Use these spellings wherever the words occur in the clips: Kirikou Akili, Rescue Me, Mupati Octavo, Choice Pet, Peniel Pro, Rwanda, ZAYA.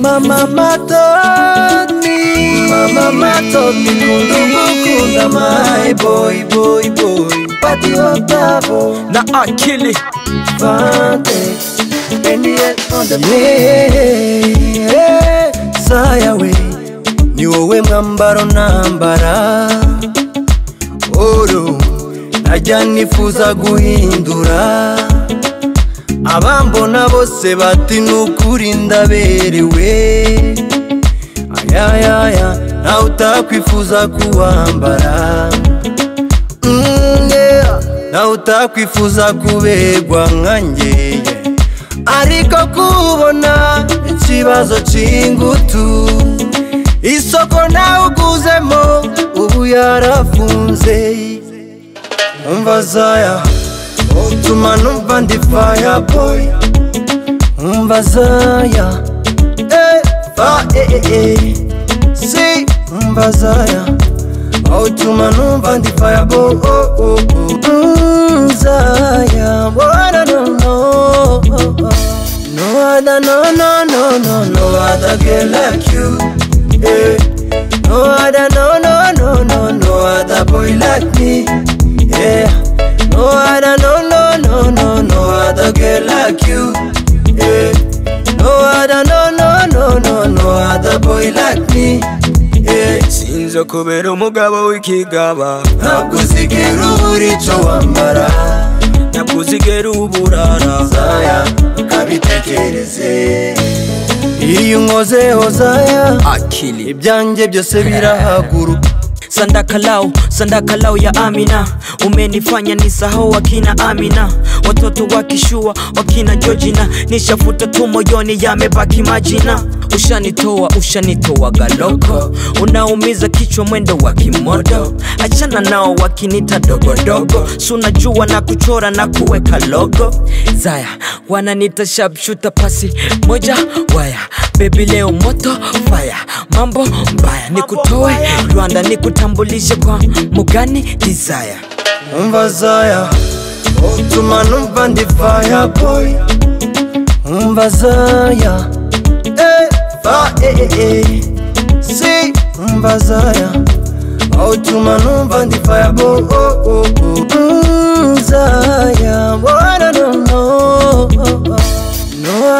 Mama told me, Mama told me, my boy, Mupati Octavo, na akili Vantex, Pendiet on the way, Zaya we, niwowe mwambaro na mbara, Oro, najya nifuza guhindura. Abambona bose bati nukuri ndaberewe ayayaya nawe utakwifuza kuwambara nawe utakwifuza kubegwa nkanjye ariko kubona ikibazo cy'ingutu isoko nawe uguzemo ubu yarafunze umva Zaya Utuma numva ndi fire boy Umva Zaya Si Umva Zaya Utuma numva ndi fire boy Zaya No other girl like you No other boy like me No other girl like you, yeah. No other boy like me, yeah. Sinzo kubera umugabo wikigaba Nakuzigera uburico wambara Nakuzigera uburara Zaya, ukabitekereze Iyo unkozeho Zaya Akili Ibyanjye byose birahaguruka Sanda kalau ya Amina Umenifanya nisahau wakina Amina Watoto wakishua wakina Georgina Nishafuta tu moyoni yamebaki majina Ushanitoa galoko Unaumiza kichwa mwendo wa kimodo Achana nao wakinita dogo Sunajua na kuchora na kuweka logo Zaya wananita sharpshooter pasi moja waya Baby leo moto fire Mambo mbaya Nikutoe Rwanda nikutambulishe kwa mugani Desire Umva Zaya Utuma numva ndi fire boy Umva Zaya Si Umva Zaya Utuma numva ndi fire boy Zaya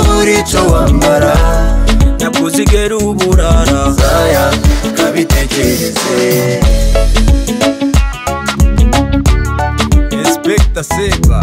uburico wambara Nakuzigera uburara Zaya Inspector Silva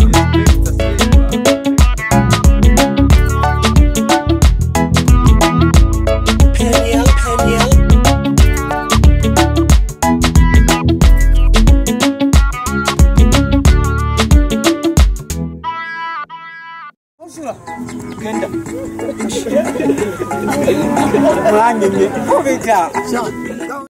Pendial